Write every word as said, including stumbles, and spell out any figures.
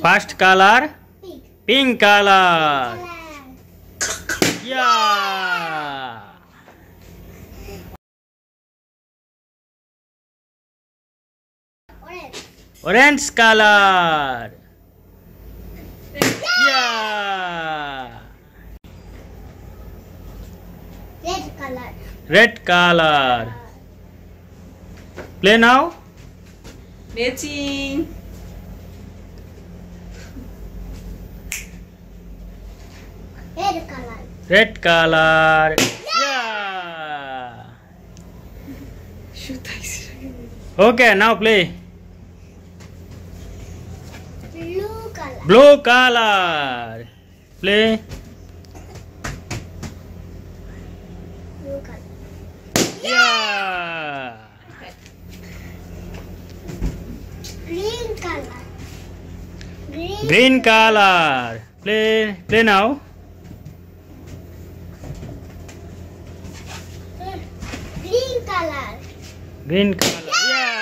First color? Pink. Pink color. Yeah. Orange. Orange color. Yeah. Red color. Red color. Play now. Matching. Red color. Red color. Yeah. Okay, now play. Blue color. Blue color. Play. Blue color. Yeah. Green color. Green, Green color. Play. Play now. Green color. Green color. Yeah. Yeah.